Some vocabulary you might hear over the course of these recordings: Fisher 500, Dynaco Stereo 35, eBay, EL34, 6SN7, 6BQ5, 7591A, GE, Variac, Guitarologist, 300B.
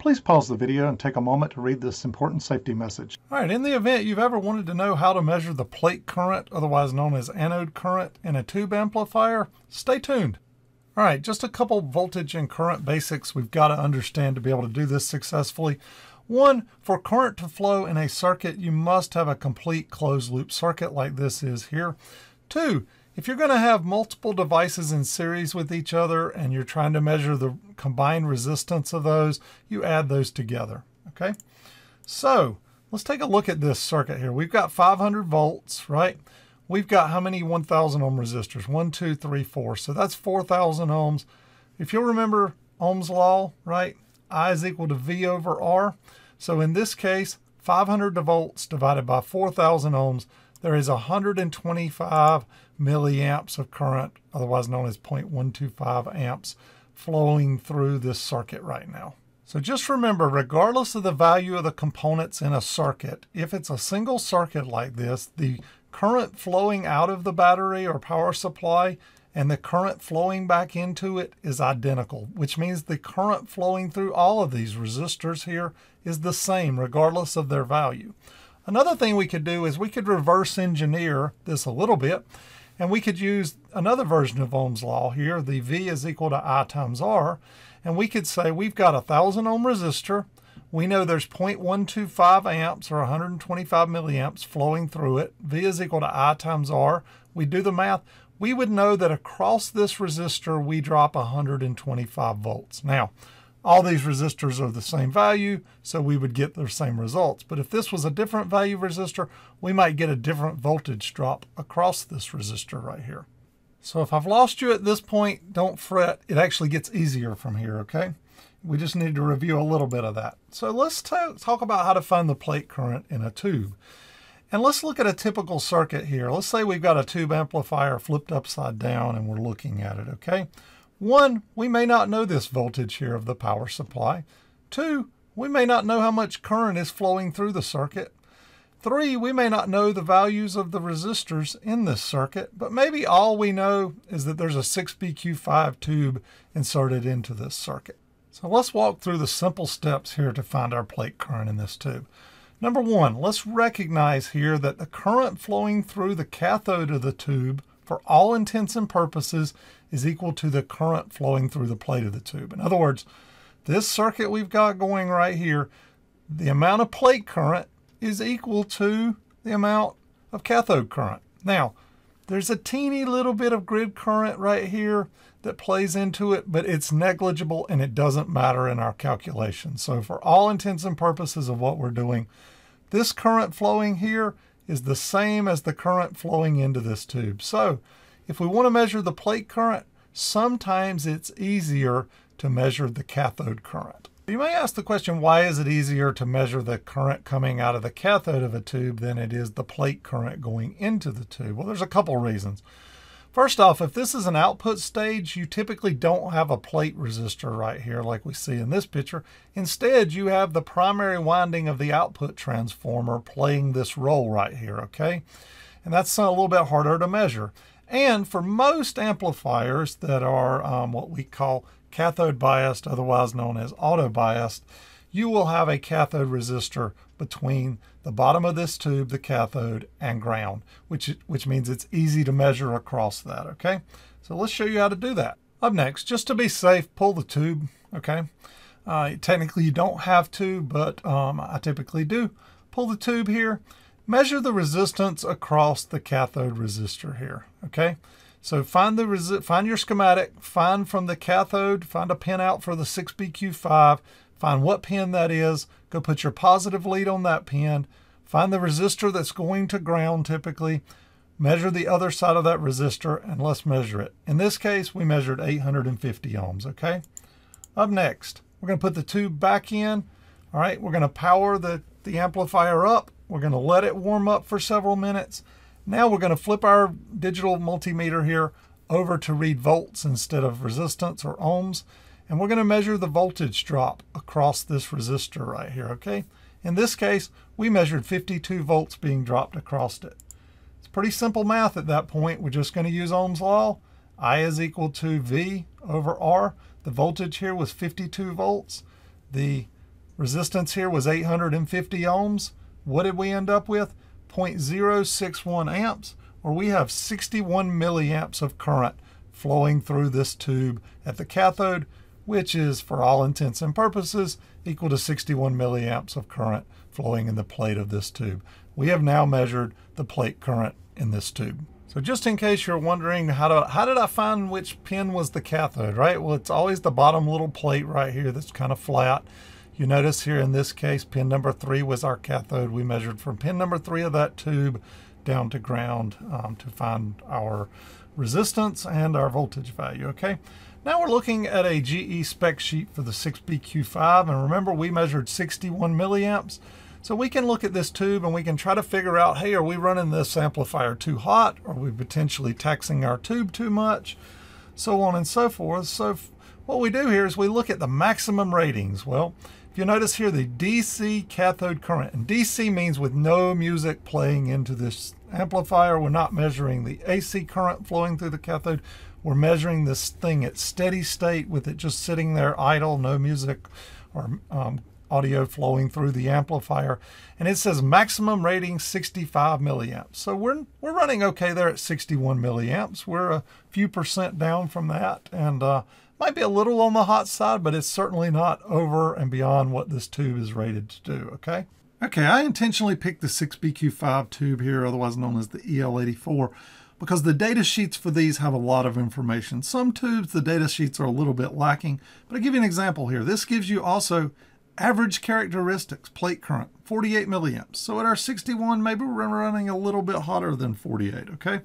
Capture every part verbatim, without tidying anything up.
Please pause the video and take a moment to read this important safety message. All right, in the event you've ever wanted to know how to measure the plate current, otherwise known as anode current, in a tube amplifier, stay tuned. All right, just a couple voltage and current basics we've got to understand to be able to do this successfully. One, for current to flow in a circuit, you must have a complete closed loop circuit like this is here. Two, if you're going to have multiple devices in series with each other and you're trying to measure the combined resistance of those, you add those together, okay? So let's take a look at this circuit here. We've got five hundred volts, right? We've got how many one thousand ohm resistors? One, two, three, four. So that's four thousand ohms. If you'll remember Ohm's law, right? I is equal to V over R. So in this case, five hundred volts divided by four thousand ohms, there is one hundred twenty-five milliamps of current, otherwise known as zero point one two five amps, flowing through this circuit right now. So just remember, regardless of the value of the components in a circuit, if it's a single circuit like this, the current flowing out of the battery or power supply and the current flowing back into it is identical, which means the current flowing through all of these resistors here is the same, regardless of their value. Another thing we could do is we could reverse engineer this a little bit, and we could use another version of Ohm's law here. The V is equal to I times R, and we could say we've got a thousand ohm resistor. We know there's zero point one two five amps or one hundred twenty-five milliamps flowing through it. V is equal to I times R. We do the math. We would know that across this resistor, we drop one hundred twenty-five volts. Now, all these resistors are the same value, so we would get the same results. But if this was a different value resistor, we might get a different voltage drop across this resistor right here. So if I've lost you at this point, don't fret. It actually gets easier from here, okay? We just need to review a little bit of that. So let's talk about how to find the plate current in a tube. And let's look at a typical circuit here. Let's say we've got a tube amplifier flipped upside down and we're looking at it, okay? One, we may not know this voltage here of the power supply. Two, we may not know how much current is flowing through the circuit. Three, we may not know the values of the resistors in this circuit, but maybe all we know is that there's a six B Q five tube inserted into this circuit. So let's walk through the simple steps here to find our plate current in this tube. Number one, let's recognize here that the current flowing through the cathode of the tube, for all intents and purposes, is equal to the current flowing through the plate of the tube. In other words, this circuit we've got going right here, the amount of plate current is equal to the amount of cathode current. Now, there's a teeny little bit of grid current right here that plays into it, but it's negligible and it doesn't matter in our calculation. So for all intents and purposes of what we're doing, this current flowing here is the same as the current flowing into this tube. So if we want to measure the plate current, sometimes it's easier to measure the cathode current. You may ask the question, why is it easier to measure the current coming out of the cathode of a tube than it is the plate current going into the tube? Well, there's a couple reasons. First off, if this is an output stage, you typically don't have a plate resistor right here like we see in this picture. Instead, you have the primary winding of the output transformer playing this role right here, okay? And that's a little bit harder to measure. And for most amplifiers that are um, what we call cathode biased, otherwise known as auto biased, you will have a cathode resistor between the bottom of this tube, the cathode, and ground, which, which means it's easy to measure across that, okay? So let's show you how to do that. Up next, just to be safe, pull the tube, okay? Uh, technically, you don't have to, but um, I typically do. Pull the tube here. Measure the resistance across the cathode resistor here, okay? So find the resi find your schematic, find from the cathode, find a pin out for the six B Q five, find what pin that is, go put your positive lead on that pin, find the resistor that's going to ground typically, measure the other side of that resistor, and let's measure it. In this case, we measured eight hundred fifty ohms, okay? Up next, we're gonna put the tube back in, all right? We're gonna power the, the amplifier up, we're gonna let it warm up for several minutes. Now we're going to flip our digital multimeter here over to read volts instead of resistance or ohms. And we're going to measure the voltage drop across this resistor right here, okay? In this case, we measured fifty-two volts being dropped across it. It's pretty simple math at that point. We're just going to use Ohm's law. I is equal to V over R. The voltage here was fifty-two volts. The Resistance here was eight hundred fifty ohms. What did we end up with? zero point zero six one amps, or we have sixty-one milliamps of current flowing through this tube at the cathode, which is, for all intents and purposes, equal to sixty-one milliamps of current flowing in the plate of this tube. We have now measured the plate current in this tube. So just in case you're wondering, how, do, how did I find which pin was the cathode, right? Well, it's always the bottom little plate right here that's kind of flat. You notice here in this case, pin number three was our cathode. We measured from pin number three of that tube down to ground um, to find our resistance and our voltage value, okay? Now we're looking at a G E spec sheet for the six B Q five, and remember we measured sixty-one milliamps. So we can look at this tube and we can try to figure out, hey, are we running this amplifier too hot? Are we potentially taxing our tube too much? So on and so forth. So what we do here is we look at the maximum ratings. Well, if you notice here, the D C cathode current, and D C means with no music playing into this amplifier. We're not measuring the A C current flowing through the cathode. We're measuring this thing at steady state with it just sitting there idle, no music or um, audio flowing through the amplifier, and it says maximum rating sixty-five milliamps. So we're we're running okay there at sixty-one milliamps. We're a few percent down from that, and uh, might be a little on the hot side, but it's certainly not over and beyond what this tube is rated to do. Okay. Okay, I intentionally picked the six B Q five tube here, otherwise known as the E L eighty-four, because the data sheets for these have a lot of information. Some tubes, the data sheets are a little bit lacking, but I'll give you an example here. This gives you also average characteristics, plate current, forty-eight milliamps. So at our sixty-one, maybe we're running a little bit hotter than forty-eight, okay?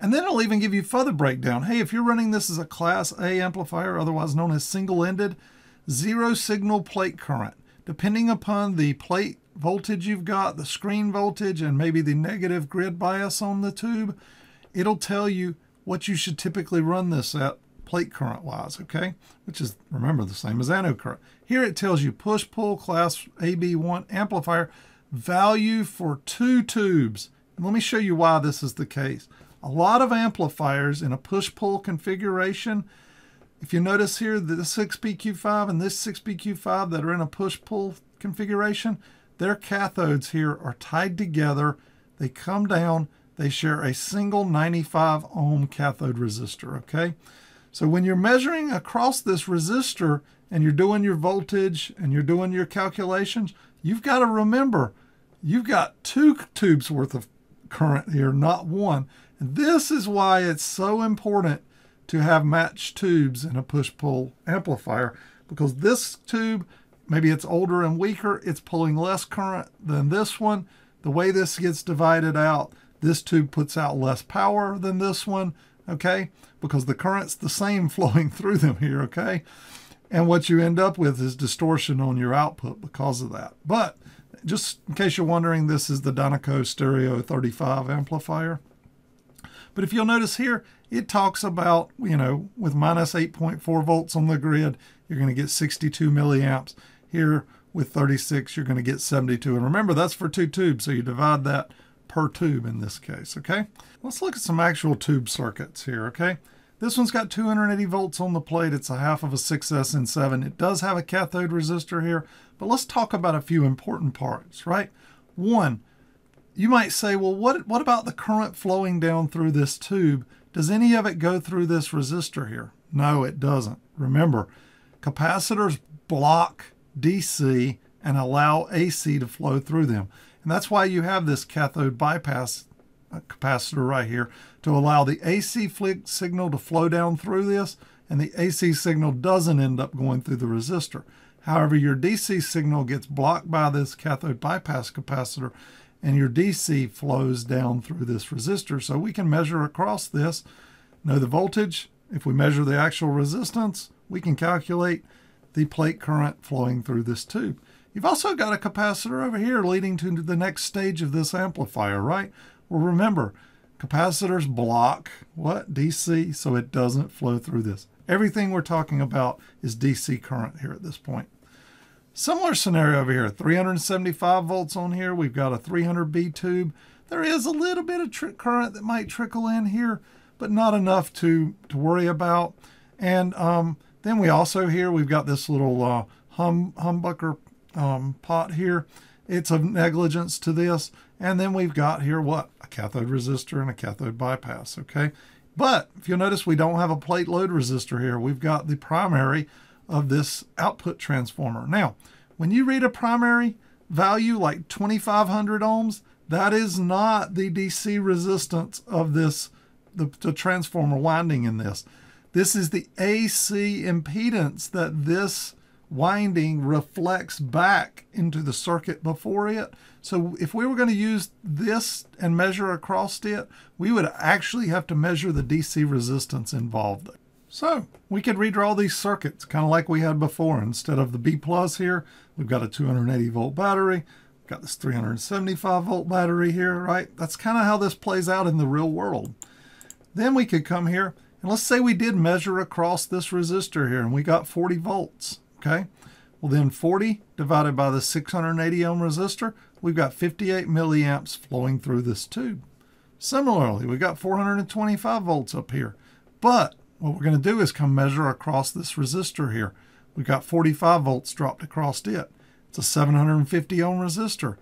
And then it'll even give you further breakdown. Hey, if you're running this as a class A amplifier, otherwise known as single-ended, zero signal plate current. Depending upon the plate voltage you've got, the screen voltage, and maybe the negative grid bias on the tube, it'll tell you what you should typically run this at plate current wise, okay? Which is, remember, the same as anode current. Here it tells you push-pull class A B one amplifier value for two tubes. And let me show you why this is the case. A lot of amplifiers in a push-pull configuration, if you notice here, the six B Q five and this six B Q five that are in a push-pull configuration, their cathodes here are tied together. They come down. They share a single ninety-five ohm cathode resistor, okay? So when you're measuring across this resistor and you're doing your voltage and you're doing your calculations, you've got to remember, you've got two tubes worth of current here, not one. And this is why it's so important to have matched tubes in a push-pull amplifier, because this tube, maybe it's older and weaker, it's pulling less current than this one. The way this gets divided out, this tube puts out less power than this one, okay? Because the current's the same flowing through them here, okay? And what you end up with is distortion on your output because of that. But just in case you're wondering, this is the Dynaco Stereo thirty-five amplifier. But if you'll notice here, it talks about, you know, with minus eight point four volts on the grid, you're going to get sixty-two milliamps. Here with thirty-six, you're going to get seventy-two. And remember, that's for two tubes, so you divide that per tube in this case, okay? Let's look at some actual tube circuits here, okay? This one's got two hundred eighty volts on the plate. It's a half of a six S N seven. It does have a cathode resistor here, but let's talk about a few important parts, right? One, you might say, well, what, what about the current flowing down through this tube? Does any of it go through this resistor here? No, it doesn't. Remember, capacitors block D C and allow A C to flow through them. And that's why you have this cathode bypass capacitor right here to allow the A C signal to flow down through this, and the A C signal doesn't end up going through the resistor. However, your D C signal gets blocked by this cathode bypass capacitor, and your D C flows down through this resistor. So we can measure across this, know the voltage. If we measure the actual resistance, we can calculate the plate current flowing through this tube. You've also got a capacitor over here leading to the next stage of this amplifier, right? Well, remember, capacitors block what? D C, so it doesn't flow through this. Everything we're talking about is D C current here at this point. Similar scenario over here, three hundred seventy-five volts on here. We've got a three hundred B tube. There is a little bit of current that might trickle in here, but not enough to, to worry about. And um, then we also here, we've got this little uh, hum humbucker um, pot here. It's of negligence to this. And then we've got here what? A cathode resistor and a cathode bypass, okay? But if you'll notice, we don't have a plate load resistor here. We've got the primary of this output transformer. Now, when you read a primary value like twenty-five hundred ohms, that is not the D C resistance of this, the, the transformer winding in this. This is the A C impedance that this winding reflects back into the circuit before it. So if we were going to use this and measure across it, we would actually have to measure the D C resistance involved. So we could redraw these circuits kind of like we had before. Instead of the B plus here, we've got a two hundred eighty volt battery. We've got this three hundred seventy-five volt battery here, right? That's kind of how this plays out in the real world. Then we could come here and let's say we did measure across this resistor here and we got forty volts. Okay, well then forty divided by the six hundred eighty ohm resistor, we've got fifty-eight milliamps flowing through this tube. Similarly, we've got four hundred twenty-five volts up here. But what we're going to do is come measure across this resistor here. We've got forty-five volts dropped across it. It's a seven hundred fifty ohm resistor.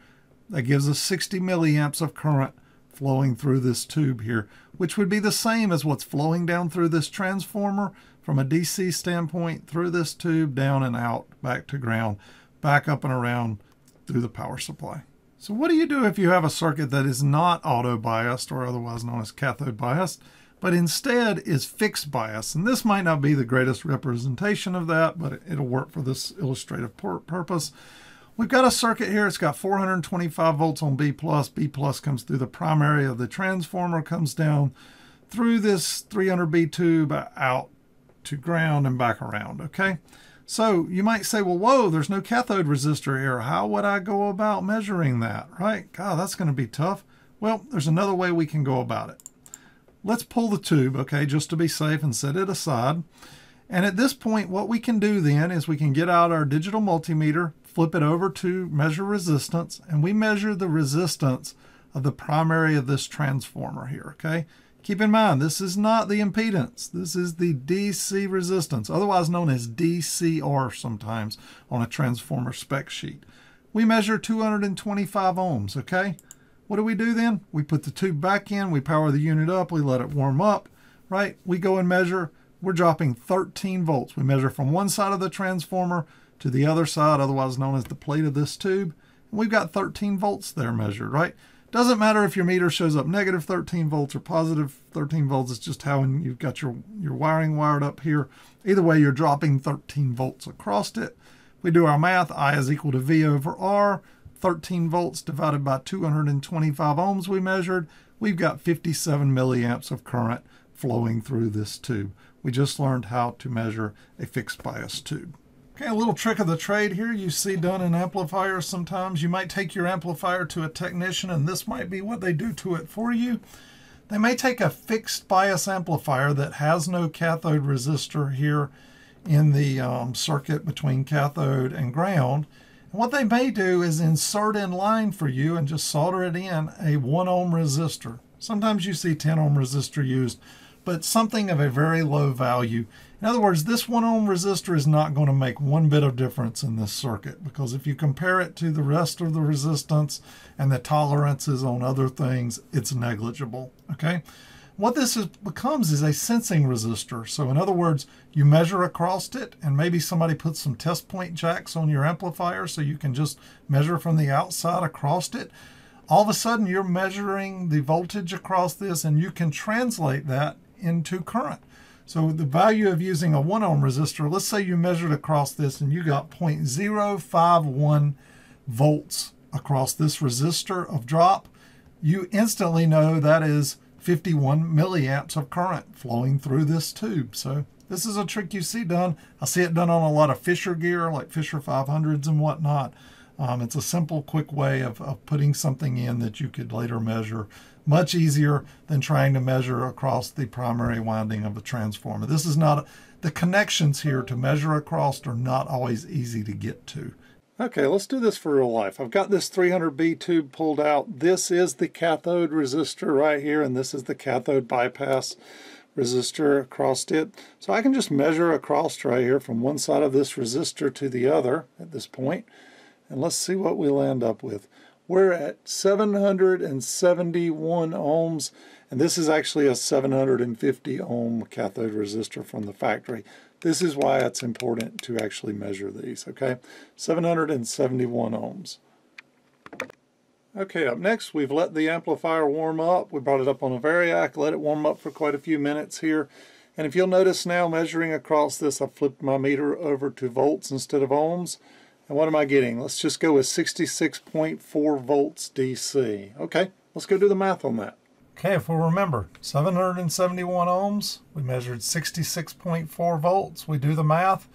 That gives us sixty milliamps of current flowing through this tube here, which would be the same as what's flowing down through this transformer from a D C standpoint through this tube, down and out, back to ground, back up and around through the power supply. So what do you do if you have a circuit that is not auto biased, or otherwise known as cathode biased, but instead is fixed bias? And this might not be the greatest representation of that, but it'll work for this illustrative purpose. We've got a circuit here. It's got four hundred twenty-five volts on B plus. B plus comes through the primary of the transformer, comes down through this three hundred B tube, out to ground and back around. Okay. So you might say, well, whoa, there's no cathode resistor here. How would I go about measuring that? Right? God, that's going to be tough. Well, there's another way we can go about it. Let's pull the tube. Okay. Just to be safe, and set it aside. And at this point, what we can do then is we can get out our digital multimeter, flip it over to measure resistance, and we measure the resistance of the primary of this transformer here, okay? Keep in mind, this is not the impedance. This is the D C resistance, otherwise known as D C R sometimes on a transformer spec sheet. We measure two hundred twenty-five ohms, okay? What do we do then? We put the tube back in, we power the unit up, we let it warm up, right? We go and measure, we're dropping thirteen volts. We measure from one side of the transformer to the other side, otherwise known as the plate of this tube. And we've got thirteen volts there measured, right? Doesn't matter if your meter shows up negative thirteen volts or positive thirteen volts. It's just how you've got your, your wiring wired up here. Either way, you're dropping thirteen volts across it. We do our math. I is equal to V over R. thirteen volts divided by two hundred twenty-five ohms we measured. We've got fifty-seven milliamps of current flowing through this tube. We just learned how to measure a fixed bias tube. Okay, a little trick of the trade here you see done in amplifiers sometimes. You might take your amplifier to a technician, and this might be what they do to it for you. They may take a fixed bias amplifier that has no cathode resistor here in the um, circuit between cathode and ground. And what they may do is insert in line for you and just solder it in a one ohm resistor. Sometimes you see ten ohm resistor used, but something of a very low value. In other words, this one ohm resistor is not going to make one bit of difference in this circuit, because if you compare it to the rest of the resistance and the tolerances on other things, it's negligible, okay? What this is, becomes is a sensing resistor. So in other words, you measure across it, and maybe somebody puts some test point jacks on your amplifier so you can just measure from the outside across it. All of a sudden, you're measuring the voltage across this, and you can translate that into current. So the value of using a one ohm resistor, let's say you measured across this and you got zero point zero five one volts across this resistor of drop, you instantly know that is fifty-one milliamps of current flowing through this tube. So this is a trick you see done. I see it done on a lot of Fisher gear, like Fisher five hundreds and whatnot. Um, it's a simple, quick way of, of putting something in that you could later measure. Much easier than trying to measure across the primary winding of the transformer. This is not, the connections here to measure across are not always easy to get to. Okay, let's do this for real life. I've got this three hundred B tube pulled out. This is the cathode resistor right here, and this is the cathode bypass resistor across it. So I can just measure across right here from one side of this resistor to the other at this point. and let's see what we'll end up with. We're at seven hundred seventy-one ohms, and this is actually a seven hundred fifty ohm cathode resistor from the factory. This is why it's important to actually measure these, okay? seven hundred seventy-one ohms. Okay, up next, we've let the amplifier warm up. We brought it up on a Variac, let it warm up for quite a few minutes here. And if you'll notice now, measuring across this, I flipped my meter over to volts instead of ohms. And what am I getting? Let's just go with sixty-six point four volts D C. Okay, let's go do the math on that. Okay, if we remember, seven hundred seventy-one ohms, we measured sixty-six point four volts. We do the math.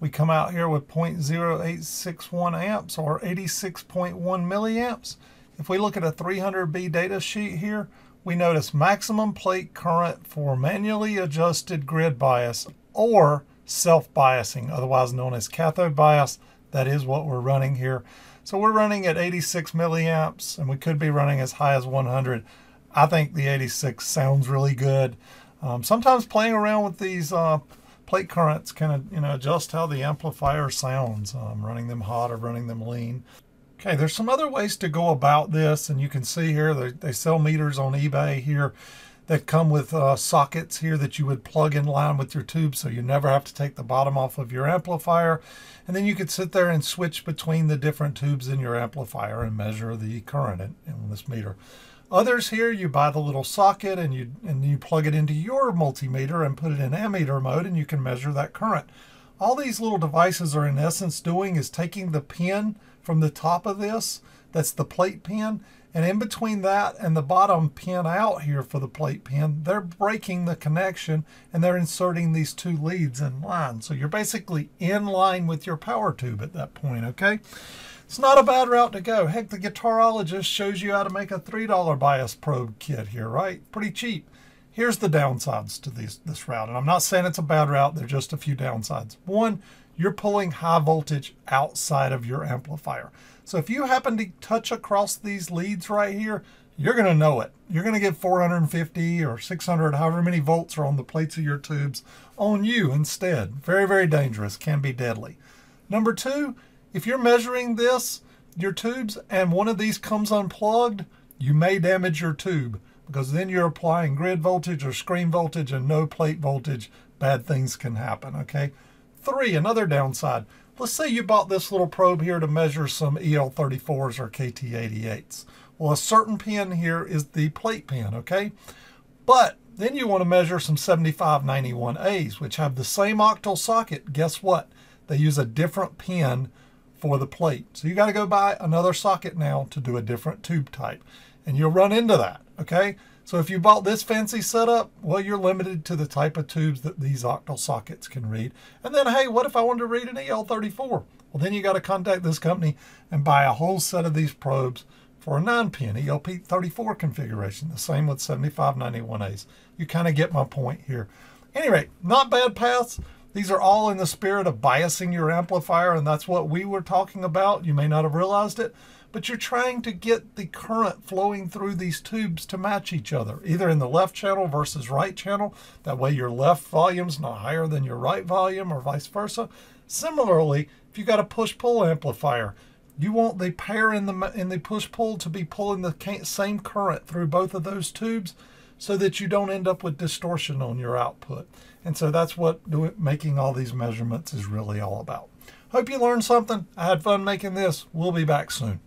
We come out here with zero point zero eight six one amps or eighty-six point one milliamps. If we look at a three hundred B data sheet here, we notice maximum plate current for manually adjusted grid bias or self-biasing, otherwise known as cathode bias. That is what we're running here. So we're running at eighty-six milliamps, and we could be running as high as one hundred. I think the eighty-six sounds really good. Um, sometimes playing around with these uh, plate currents kind of, you know, adjust how the amplifier sounds, um, running them hot or running them lean. Okay, there's some other ways to go about this, and you can see here they, they sell meters on eBay here that come with uh, sockets here that you would plug in line with your tube, so you never have to take the bottom off of your amplifier. And then you could sit there and switch between the different tubes in your amplifier and measure the current in, in this meter. Others here, you buy the little socket and you and you plug it into your multimeter and put it in ammeter mode, and you can measure that current. All these little devices are in essence doing is taking the pin from the top of this, that's the plate pin, and in between that and the bottom pin out here for the plate pin, they're breaking the connection and they're inserting these two leads in line. So you're basically in line with your power tube at that point, okay? It's not a bad route to go. Heck, the guitarologist shows you how to make a three dollar bias probe kit here, right? Pretty cheap. Here's the downsides to these, this route, and I'm not saying it's a bad route, there are just a few downsides. One, you're pulling high voltage outside of your amplifier. So if you happen to touch across these leads right here, you're going to know it. You're going to get four hundred fifty or six hundred, however many volts are on the plates of your tubes, on you instead. Very, very dangerous. Can be deadly. Number two, if you're measuring this, your tubes, and one of these comes unplugged, you may damage your tube, because then you're applying grid voltage or screen voltage and no plate voltage. Bad things can happen, okay? Three, another downside. Let's say you bought this little probe here to measure some E L thirty-fours or K T eighty-eights. Well, a certain pin here is the plate pin, okay? But then you want to measure some seventy-five ninety-one A's, which have the same octal socket. Guess what? They use a different pin for the plate. So you got to go buy another socket now to do a different tube type. And you'll run into that, okay? So if you bought this fancy setup, well, you're limited to the type of tubes that these octal sockets can read. And then, hey, what if I wanted to read an E L thirty-four? Well, then you got to contact this company and buy a whole set of these probes for a nine pin E L P thirty-four configuration. The same with seventy-five ninety-one A's. You kind of get my point here. Anyway, not bad paths. These are all in the spirit of biasing your amplifier, and that's what we were talking about. You may not have realized it, but you're trying to get the current flowing through these tubes to match each other, either in the left channel versus right channel. That way your left volume's not higher than your right volume or vice versa. Similarly, if you got a push-pull amplifier, you want the pair in the, in the push-pull to be pulling the same current through both of those tubes, so that you don't end up with distortion on your output. And so that's what do it, making all these measurements is really all about. Hope you learned something. I had fun making this. We'll be back soon.